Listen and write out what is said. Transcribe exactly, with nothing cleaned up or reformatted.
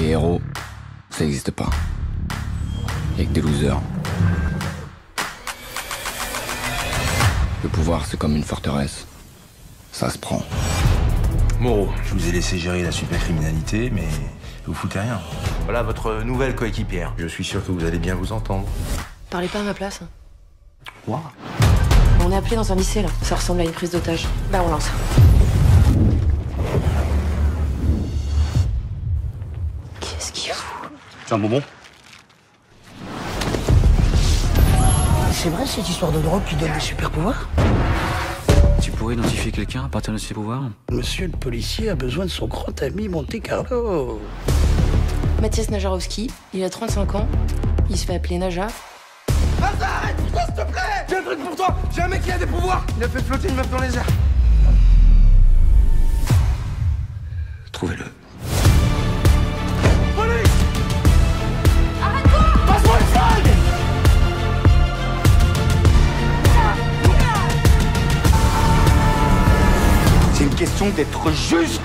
Des héros, ça n'existe pas. Il n'y a que des losers. Le pouvoir, c'est comme une forteresse. Ça se prend. Moreau, je vous ai laissé gérer la supercriminalité, mais vous foutez rien. Voilà votre nouvelle coéquipière. Je suis sûr que vous allez bien vous entendre. Parlez pas à ma place. Quoi wow. On est appelé dans un lycée, là. Ça ressemble à une prise d'otage. Bah, on lance. Qu'est-ce qu'il fout? C'est un bonbon. C'est vrai, cette histoire de drogue qui donne des super pouvoirs? Tu pourrais identifier quelqu'un à partir de ses pouvoirs? Monsieur le policier a besoin de son grand ami Monte Carlo. Mathias Najarovski, il a trente-cinq ans, il se fait appeler Naja. Arrête, putain, s'il te plaît! J'ai un truc pour toi! J'ai un mec qui a des pouvoirs! Il a fait flotter une meuf dans les airs. Trouvez-le. Police! Arrête-toi! Passe-moi le flingue! C'est une question d'être juste!